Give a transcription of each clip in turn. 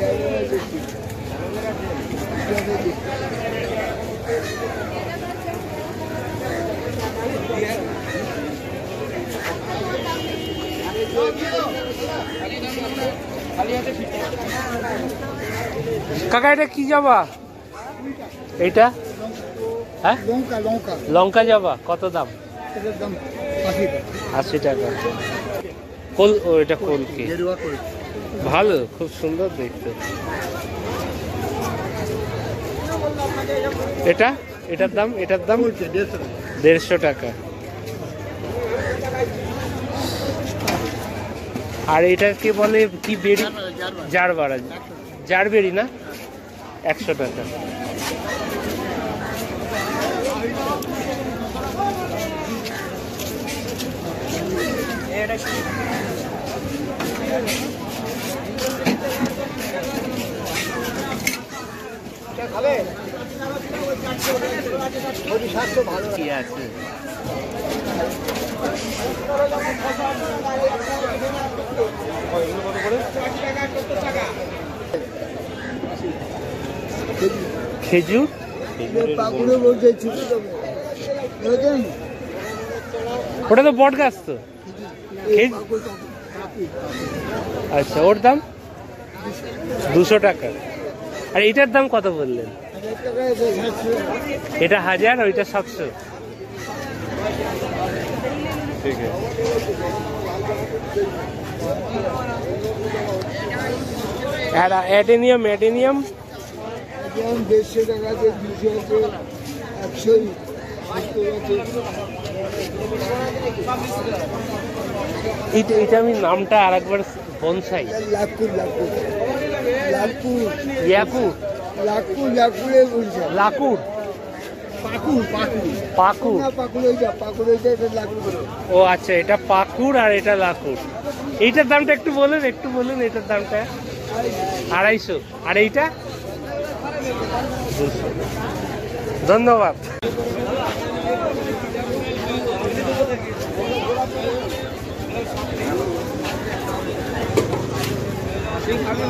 কাকা এটা কি যাবা? এটা হ্যাঁ লঙ্কা, লঙ্কা লঙ্কা যাবা। কত দাম? এটার দাম ৮০ টাকা। কল ও এটা কল কি ভালো, খুব সুন্দর দেখতে। এটা এটার দাম ১৫০ টাকা। আর এটাকে বলে কি বেরি? জারবারা, জারবেরি না? ১০০ টাকা। খেজুর ওটা তো বট গাছ তো। আচ্ছা, ওর দাম ২০০ টাকা। আর এটার দাম কত বললেন? এটা ১০০০, ওইটা ৭০০। ঠিক আছে, আর অ্যাডেনিয়াম অ্যাডেনিয়াম ১৫০ টাকা। ১০০ এটা আমি নামটা আর একবার বনসাই লাকুর ও আচ্ছা, এটা পাকুড় আর এটা লাকুড়। এইটার দামটা একটু বলেন, এটার দামটা ২৫০। আর এইটা? ধন্যবাদ। আমার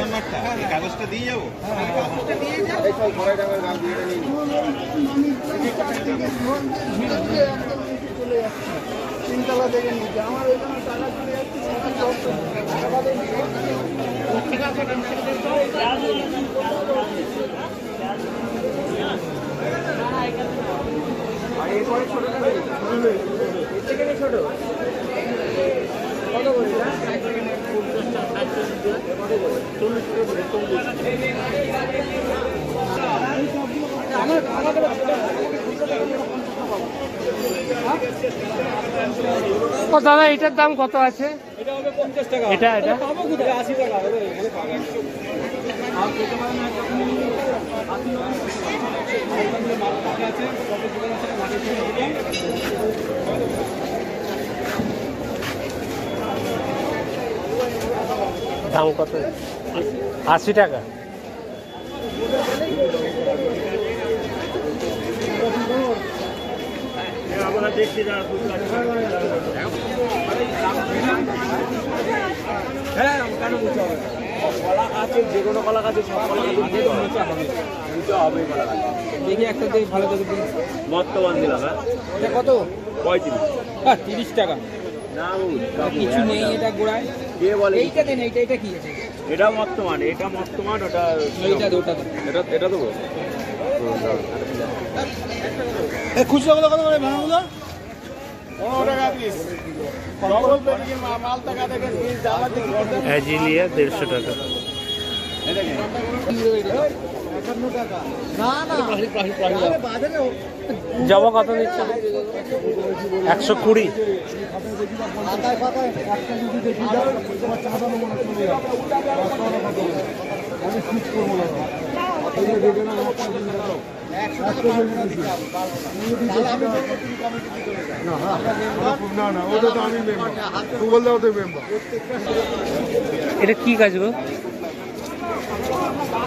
নাম্বারটা কাগজটা দিয়ে যাবো। তিনতলা থেকে নিচ্ছে আমার ওইখানে টাকা চলে যাচ্ছে। ছোট কত বলি না? ৪০ টাকা। ও দাদা, এটার দাম কত আছে? এটা এটা ৮০ টাকা। দাম কত? ৮০ টাকা। কত? ৩৫ টাকা। কিছু নেই এটা গোড়ায়। এটা কি আছে? এটা বর্তমান, এটা দেবো। খুচরা গুলো কত করে? ভাঙাগুলো ১৫ টাকা। যাওয়া কত নিচ্ছে 120 এটা কি কাজ গো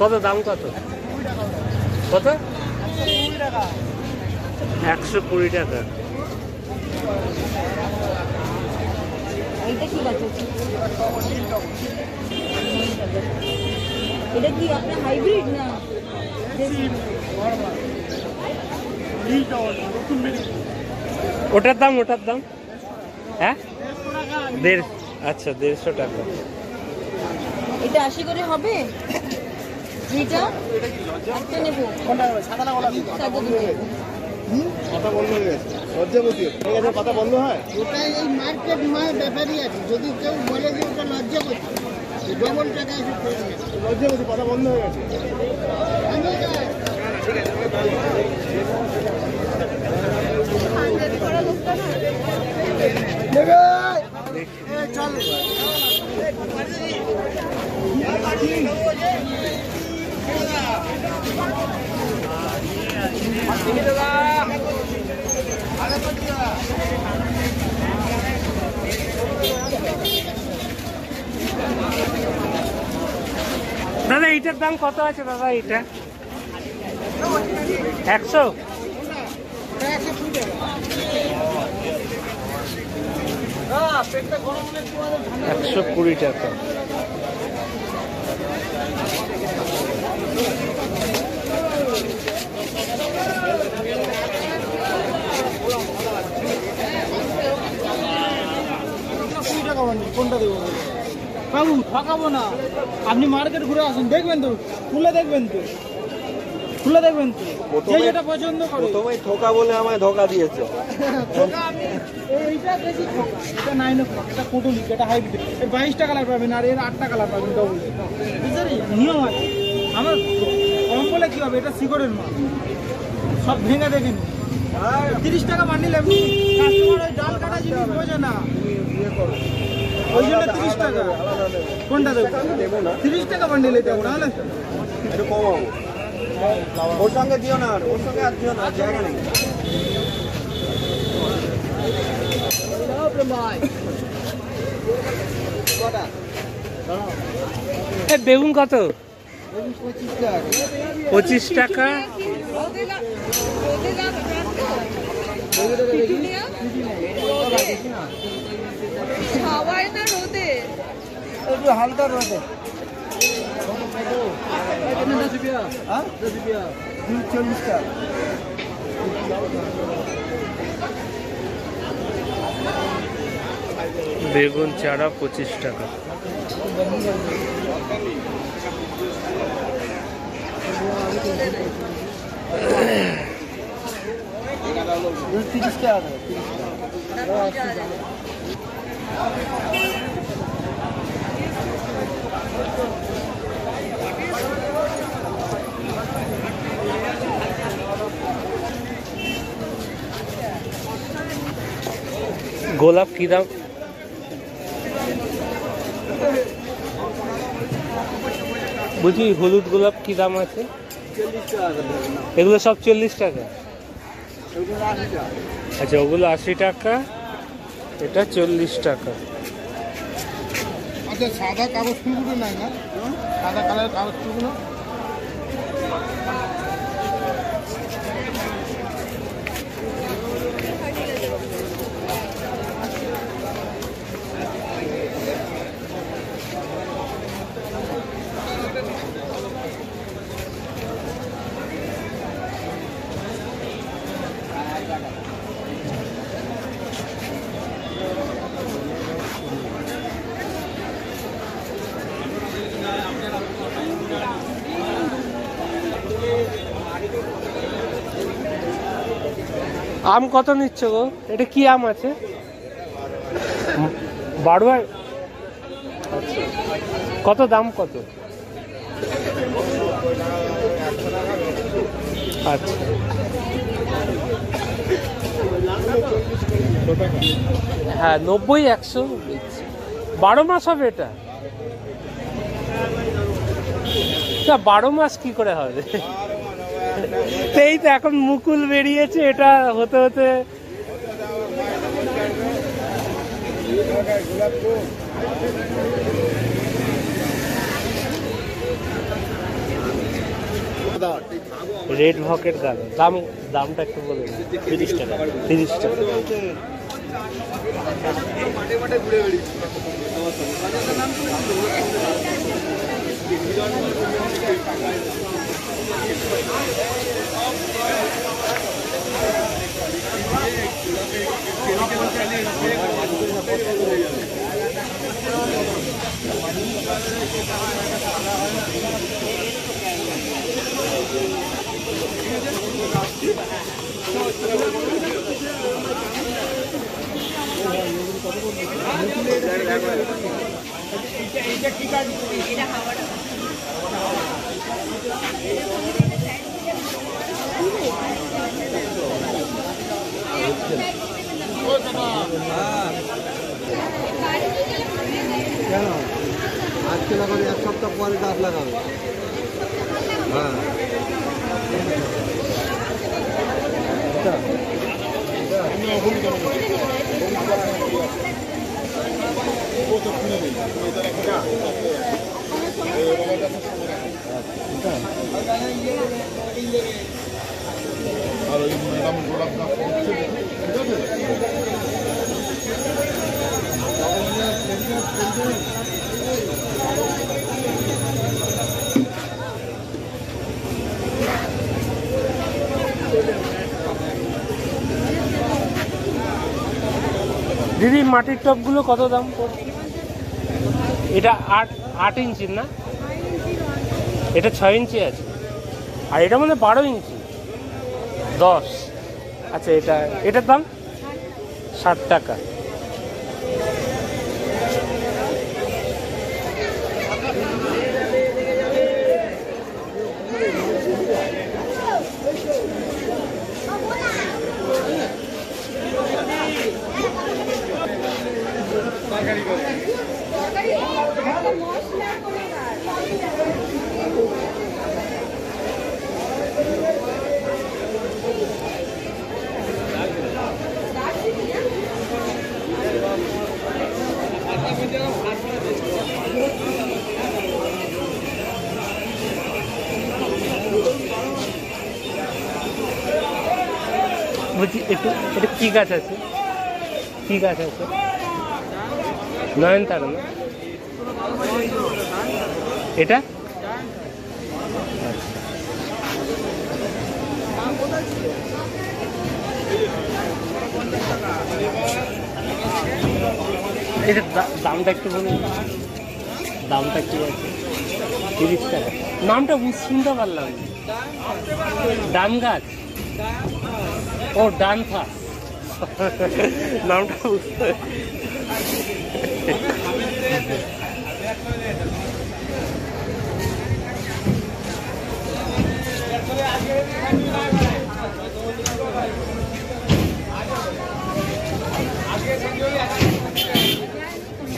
কত দাম কত কত 120 টাকা এটা কি আপনার হাইব্রিড না ওটার দাম হ্যাঁ আচ্ছা 150 টাকা এটা 80 করে হবে এটা একটা নেব কোনটা সাদা না কথা বলবো লজ্জাবতী ঠিক আছে কথা বলবো হয় ওটা এই মার্কেট মায় ব্যাপারই আছে যদি কেউ বলে যে ওটা লজ্জাবতী ডবল টাকা এসে করে লজ্জাবতী কথা বন্ধ হয়ে গেছে ঠিক আছে হাঙ্গারি করা লোকটা না নেবে এই চল দাদা এটার দাম কত আছে দাদা এটা 100 120 টাকা কোনটা দেবো বাবু ঠকাবো না আপনি মার্কেট ঘুরে আসুন দেখবেন তো খুলে দেখবেন তো খুলে দেখবেন তো যে যেটা পছন্দ করে তোমায় ঠকা বলে আমায় ধোকা দিয়েছো ঠকা আমি এইটা বেশি ঠকা এটা 9 o'clock এটা কোটুলি এটা হাইব্রিড এর 22 টাকা লাগবে পাবেন আর এর 8 টাকা লাগবে ডবল বুঝলি নিয়ম আছে আমার কম বলে কি হবে এটা সিগারেটের মাল সব ভেঙে দেখেন আর 30 টাকা বান্ডিল লাগবে কাস্টমার ওই ডাল কাটা জিনিস বোঝে না ইয়ে করো ওই জন্য 30 টাকা কোনটা দেব না 30 টাকা বান্ডিল এটা ওরা না এটা কমাও ওর সঙ্গে দিও না ওর সঙ্গে আর দিও না জায়গা নেই বেগুন কত 25 টাকা হালকা রোদে বেগুন চারা 25 টাকা গোলাপ কি দাম বুঝি হলুদ গোলাপ কি দাম আছে এগুলো সব 40 টাকা আচ্ছা ওগুলো 80 টাকা এটা 40 টাকা আচ্ছা সাদা কাগজ ফুলগুলো নাই না সাদা কালার কাগজ ফুলগুলো আম কত নিচ্ছ গো? এটা কি আম আছে? বাড়ুয়ার। কত দাম? কত? আচ্ছা, হ্যাঁ 90-100। 12 মাস হবে এটা? 12 মাস কি করে হবে? এই তো এখন মুকুল বেরিয়েছে, এটা হতে হতে। রেড ভকেট গাঁদা, দামটা একটু বলে দিন। 30 টাকা। 30 টাকা। কেন আজকে লাগাবে? 1 সপ্তাহ পরে গাছ লাগাবে। হ্যাঁ, দিদি মাটির টপগুলো কত দাম পড়ছে? এটা 8 ইঞ্চি না? এটা 6 ইঞ্চি আছে, আর এটা মানে 12 ইঞ্চি, 10। আচ্ছা, এটার দাম 60 টাকা। এটা কি গাছ আছে? কি গাছ আছে? নয়নতারা না? এটা দামটা একটু বলুন। দামটা কি আছে? 30 টাকা। নামটা শুনতে পারলাম না। ডান গাছ? ও ডানফা। নামটা বুঝতে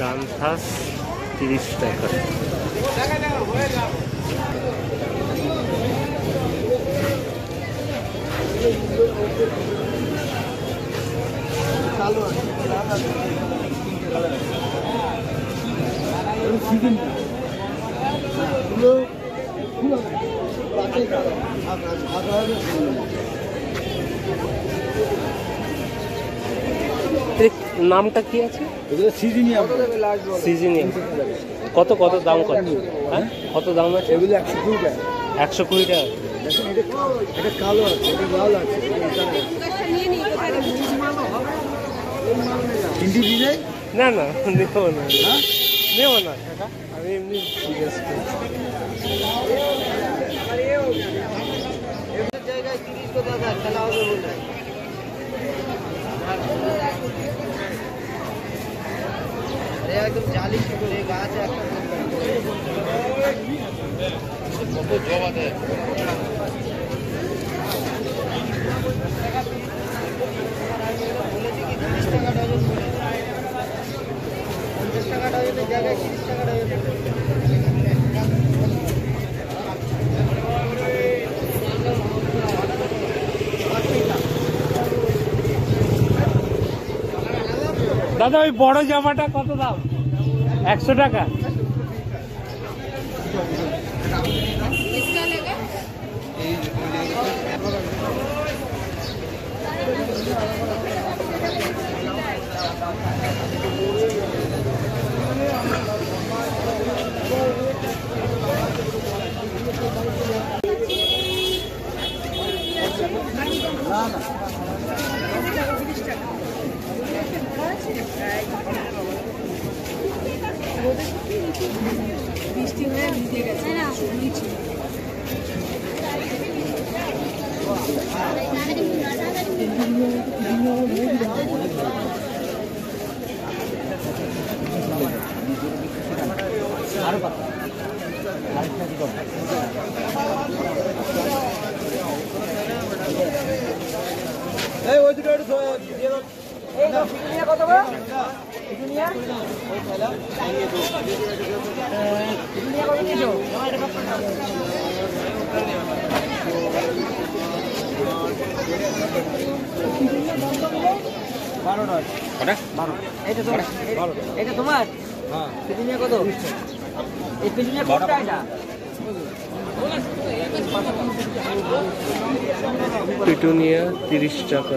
ডানফাস 30 টাকা। নামটা কি আছে? সিজনিয়াম। কত দাম? কত দাম আছে? 120 টাকা। কালো আছে, লাল আছে। না না, নেব না কাকা, আমি এমনি জিজ্ঞেস করছি। জায়গায় 30 টাকা খেলা হবে বলে। দাদা ওই বড় জামাটা কত দাম? 100 টাকা। বৃষ্টি হয়ে ভিজে গেছে না শুনেছি। আরো কথা আরেকটা কি কথা এই ওই দুটো একটু দিয়ে দাও। এই তো পিটুনিয়া কত বড় পিটুনিয়া ওই খেলা এই তো পিটুনিয়া কত কিলো আমার এটা কত পিটুনিয়া দাম কত 12 টাকা কটা 12 এটা তোমার এটা তোমার হ্যাঁ পিটুনিয়া কত এই পিটুনিয়া কত এটা পিটুনিয়া 30 টাকা।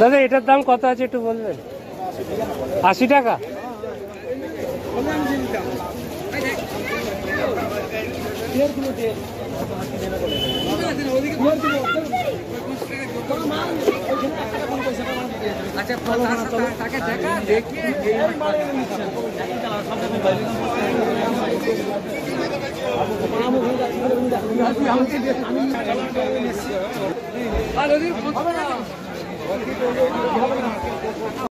দাদা এটার দাম কত আছে একটু বলবেন? 80 টাকা। আচ্ছা তাকে দেখা দেখে আর